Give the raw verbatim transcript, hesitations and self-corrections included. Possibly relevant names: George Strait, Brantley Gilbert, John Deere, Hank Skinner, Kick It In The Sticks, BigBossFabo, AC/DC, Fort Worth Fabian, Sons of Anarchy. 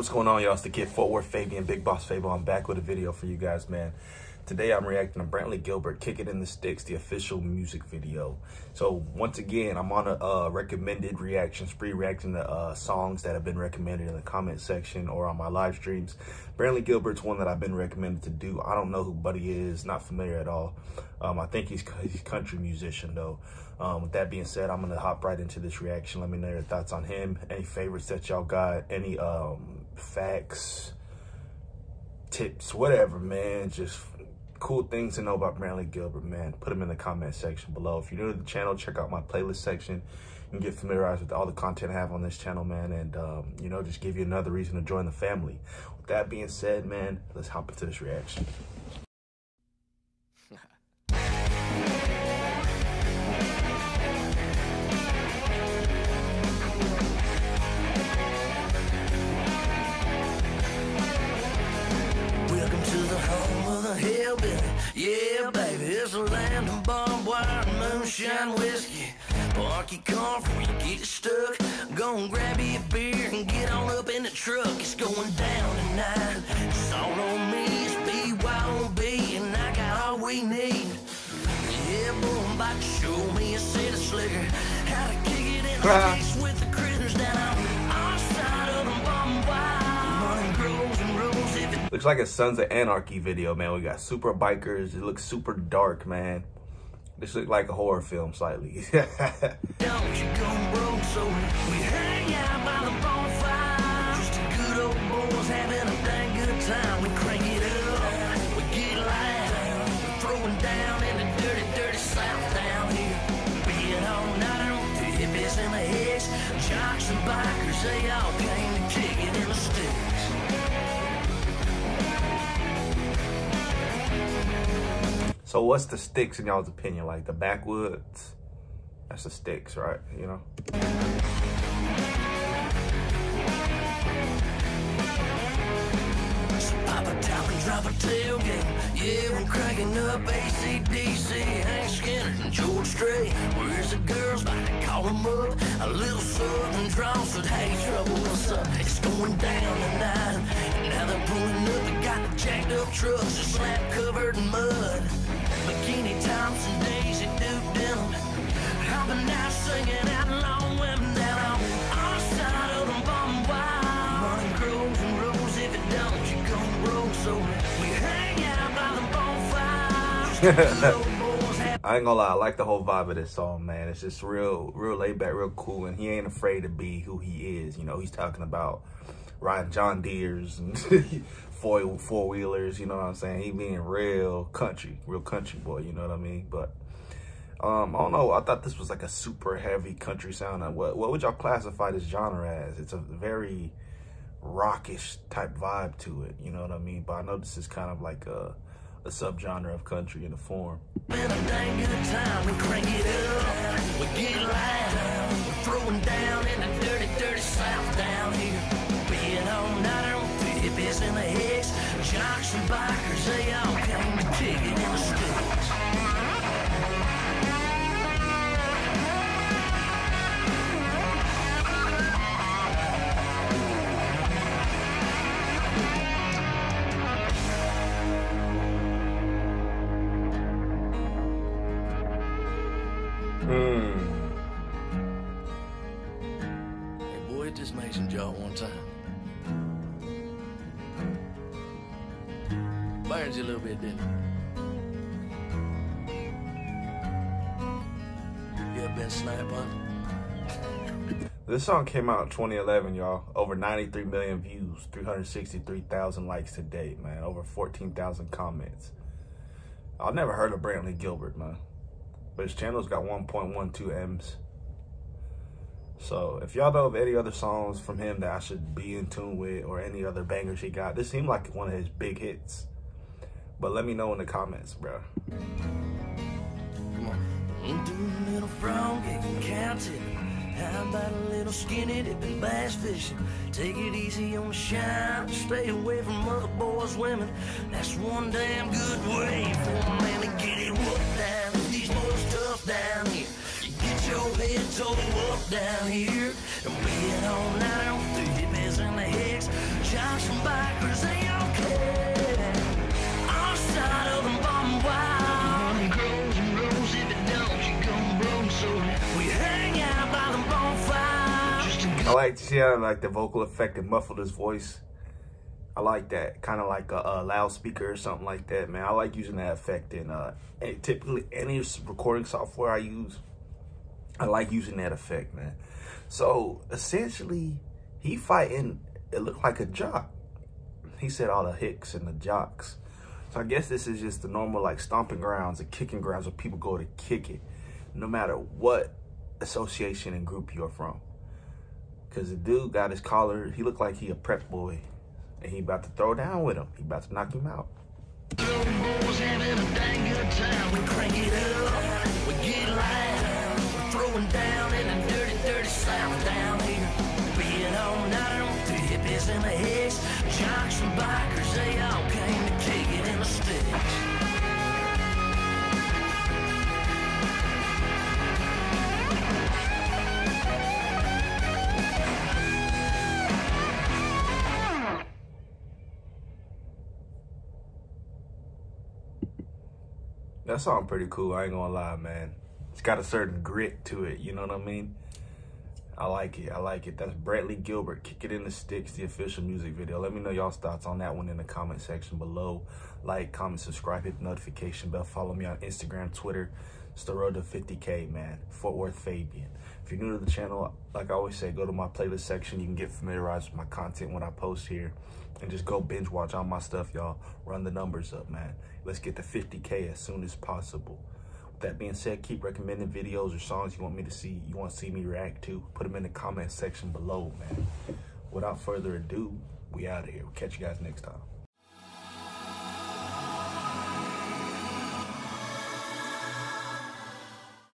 What's going on, y'all? It's the kid Fort Worth Fabian, Big Boss Fable. I'm back with a video for you guys, man. Today I'm reacting to Brantley Gilbert, Kick It In The Sticks, the official music video. So once again, I'm on a uh, recommended reaction spree, reacting to uh, songs that have been recommended in the comment section or on my live streams. Brantley Gilbert's one that I've been recommended to do. I don't know who Buddy is, not familiar at all. Um, I think he's, he's a country musician though. Um, with that being said, I'm gonna hop right into this reaction. Let me know your thoughts on him, any favorites that y'all got, any um, facts, tips, whatever, man. Just cool things to know about Brantley Gilbert, man. Put them in the comment section below. If you're new to the channel, check out my playlist section and get familiarized with all the content I have on this channel, man. And, um, you know, just give you another reason to join the family. With that being said, man, let's hop into this reaction. Yeah, baby, it's a land of bomb wire, moonshine, whiskey. Park your car before you get it stuck. Go and grab you a beer and get on up in the truck. It's going down tonight. It's all on me, it's B Y O B, and I got all we need. Yeah, boy, I'm about to show me a city slicker. How to kick it in the face with the critters down outside of the bomb wire. Looks like a Sons of Anarchy video, man. We got super bikers. It looks super dark, man. This looks like a horror film slightly. Don't you go broke, so we hang out by the bonfire. Just the good old boys having a dang good time. We crank it up, we get loud, we're throwing down in the dirty, dirty south down here. Being all nighter with the hippies and the hicks, jocks and bikers, they all came to kick it in the sticks. So what's the sticks in y'all's opinion? Like the backwoods? That's the sticks, right? You know? So pop a top and drop a tailgate. Yeah, we're cracking up A C D C, Hank Skinner and George Strait. Where's the girls? About to call them up. A little southern drawl said, hey, trouble, what's up? It's going down tonight. Now they're pulling up, they got the jacked up trucks, just slap covered in mud. Bikini tops and Daisy Duke down. Hopping out, singing out long women down. Outside of them bomb wild. Money grows and rolls, if it don't, you go broke. So we hang out by the bonfire. I ain't gonna lie, I like the whole vibe of this song, man. It's just real, real laid back, real cool, and he ain't afraid to be who he is. You know, he's talking about riding John Deere's and four four wheelers, you know what I'm saying? He being real country, real country boy, you know what I mean? But um, I don't know. I thought this was like a super heavy country sound. What what would y'all classify this genre as? It's a very rockish type vibe to it, you know what I mean? But I know this is kind of like a a subgenre of country in the form. Man, a dang good time. We crank it up, we get loud, we're throwing down in the dirty, dirty south down here. In the hicks, jocks and bikers, they all came to kick it in the sticks. Hey boy, it just makes him jaw one time. Burns you a little bit, didn't it? You ever been sniped on? This song came out in twenty eleven, y'all. Over ninety-three million views, three hundred sixty-three thousand likes to date, man. Over fourteen thousand comments. I've never heard of Brantley Gilbert, man. But his channel's got one point one two M's. So if y'all know of any other songs from him that I should be in tune with or any other bangers he got, this seemed like one of his big hits. But let me know in the comments, bro. Come on. Do a little frog and count it. How about a little skinny dip and bass fishing? Take it easy on the shine. Stay away from other boys, women. That's one damn good way for a man to get it whooped down. These boys tough down here. You get your head toe up down here. And we all night on through your business. the Hicks, John's from bikers, they don't care. I'm tired of them bombing wild. Money grows and rolls in the dumps, you come broke, so we hang out by the bonfire. I like to see how like the vocal effect and muffled his voice. I like that, kind of like a, a loudspeaker or something like that, man. I like using that effect in uh, typically any recording software I use. I like using that effect, man. So essentially, he fighting. It looked like a jock. He said all the hicks and the jocks. So I guess this is just the normal like stomping grounds and kicking grounds where people go to kick it, no matter what association and group you're from. Cause the dude got his collar. He looked like he a prep boy. And he about to throw down with him. He about to knock him out. That song pretty cool, I ain't gonna lie, man. It's got a certain grit to it, you know what I mean? I like it, I like it. That's Brantley Gilbert, Kick It In The Sticks, the official music video. Let me know y'all's thoughts on that one in the comment section below. Like, comment, subscribe, hit the notification bell. Follow me on Instagram, Twitter. It's the road to fifty K, man. Fort Worth Fabian. If you're new to the channel, like I always say, go to my playlist section. You can get familiarized with my content when I post here. And just go binge watch all my stuff, y'all. Run the numbers up, man. Let's get to fifty K as soon as possible. With that being said, keep recommending videos or songs you want me to see, you want to see me react to. Put them in the comment section below, man. Without further ado, we out of here. We'll catch you guys next time.